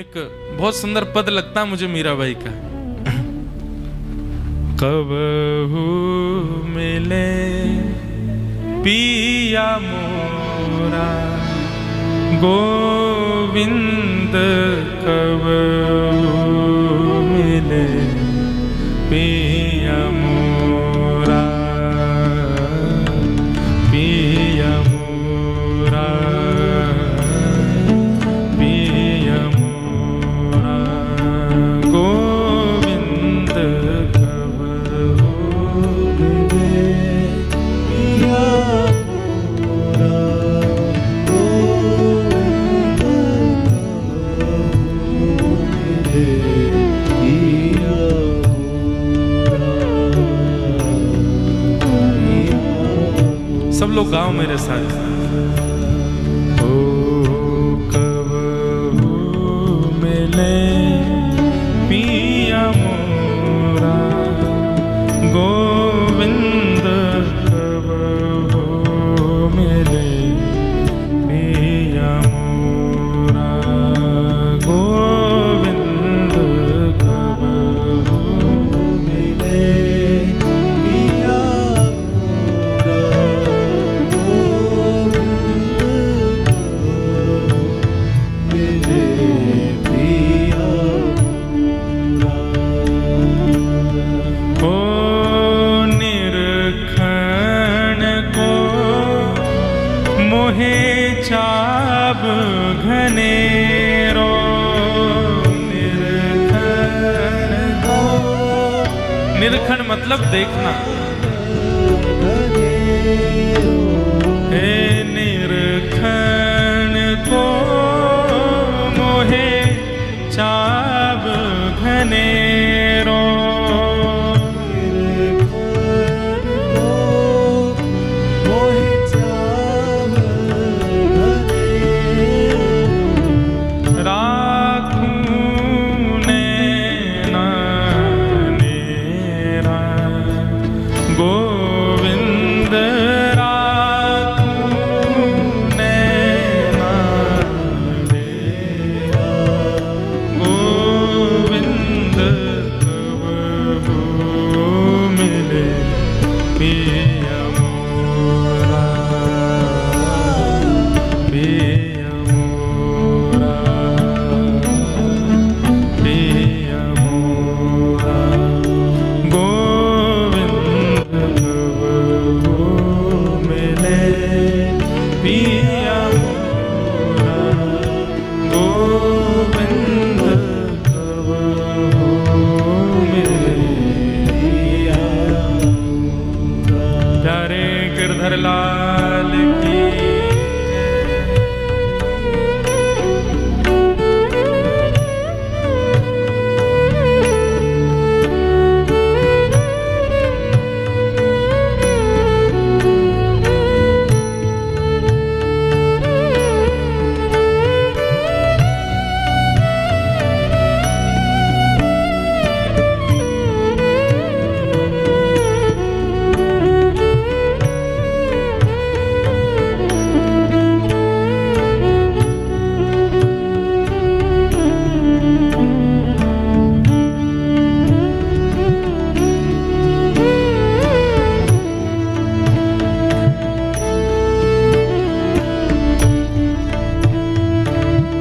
एक बहुत सुंदर पद लगता है मुझे मीराबाई का। कबहू मिले पिया मोरा गोविंद, कबहू मिले पिया मोरा, पिया मोरा, पिया मोरा गोविंद, कबहू मिले पिया मोरा गोविंद, कबहू मिले। सब लोग गाओ मेरे साथ। ओ कबहू मिले पिया मोरा गोविंद, कबहू मिले पिया मोरा गोविंद, कबहू मिले पिया मोरा। चाब घनेरो निरखन को, निरखन मतलब देखना, हे निरखन को मोहे चाब घनेरो, लाल की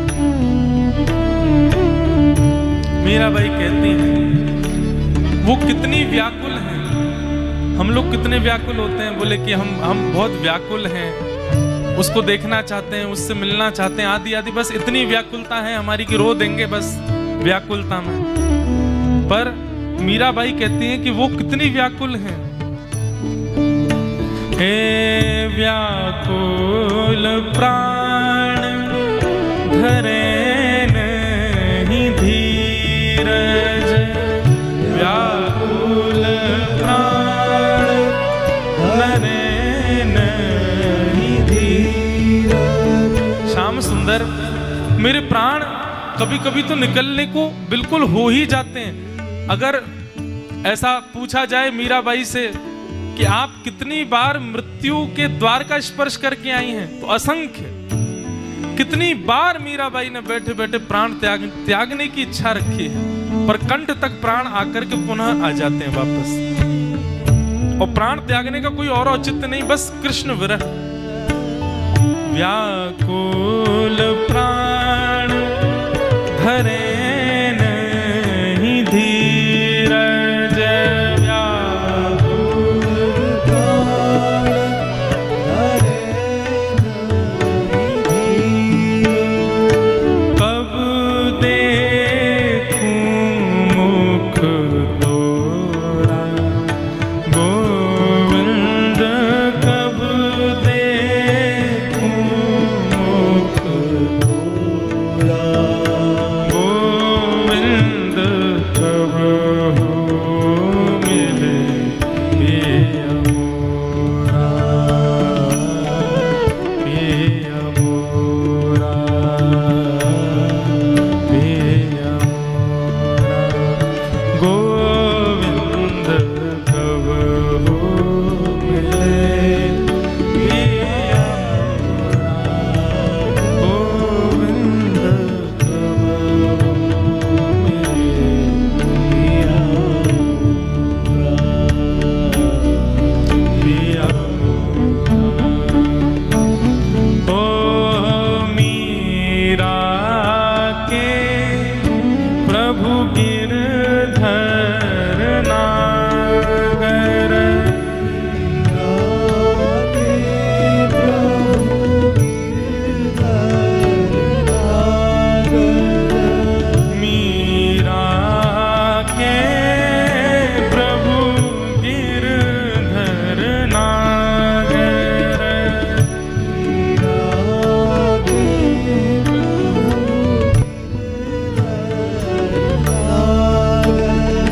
मीराबाई कहती हैं, वो कितनी व्याकुल हैं। हम लोग कितने व्याकुल होते हैं, बोले कि हम बहुत व्याकुल हैं, उसको देखना चाहते हैं, उससे मिलना चाहते हैं, आदि आदि। बस इतनी व्याकुलता है हमारी कि रो देंगे बस व्याकुलता में। पर मीराबाई कहती हैं कि वो कितनी व्याकुल हैं। हे व्याकुल प्राण धरे नहीं धी, व्याकुल प्राण धरे नहीं धीरा। श्याम सुंदर, मेरे प्राण कभी कभी तो निकलने को बिल्कुल हो ही जाते हैं। अगर ऐसा पूछा जाए मीराबाई से कि आप कितनी बार मृत्यु के द्वार का स्पर्श करके आई हैं, तो असंख्य। कितनी बार मीराबाई ने बैठे बैठे प्राण त्यागने की इच्छा रखी है, पर कंठ तक प्राण आकर के पुनः आ जाते हैं वापस। और प्राण त्यागने का कोई और औचित्य नहीं, बस कृष्ण विरह। व्याकुल प्राण धरे नहीं धीरज, व्याकुल प्राण धरे नहीं धीरज। कब देखूं मुख तोरा गोविंद, कब देखूं मुख तोरा गोविंद, कब हो मिले पिया मोरा, पिया मोरा, पिया मोरा गोविंद, कब हो मिले पिया मोरा गोविंद, कब हो मिले पिया मोरा, पिया मोरा। ओ मीरा के प्रभु गिरधर नागर, मीरा के प्रभु गिरधर नागर,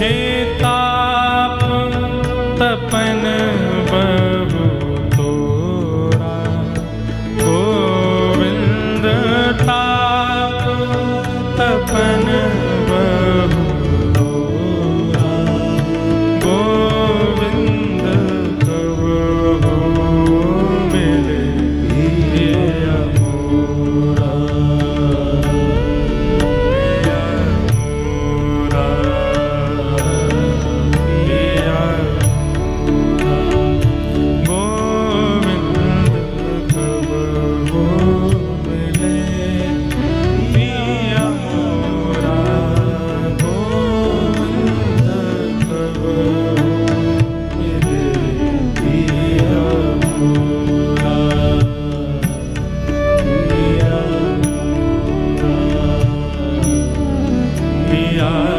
हे ताप तपन बहु तोरा गोविंद, ताप तपन बहु तोरा गोविंद, कब हो मिले पिया मोरा, पिया मोरा, पिया मोरा गोविंद, कब हो मिले पिया मोरा गोविंद, कब हो मिले पिया मोरा, पिया मोरा, पिया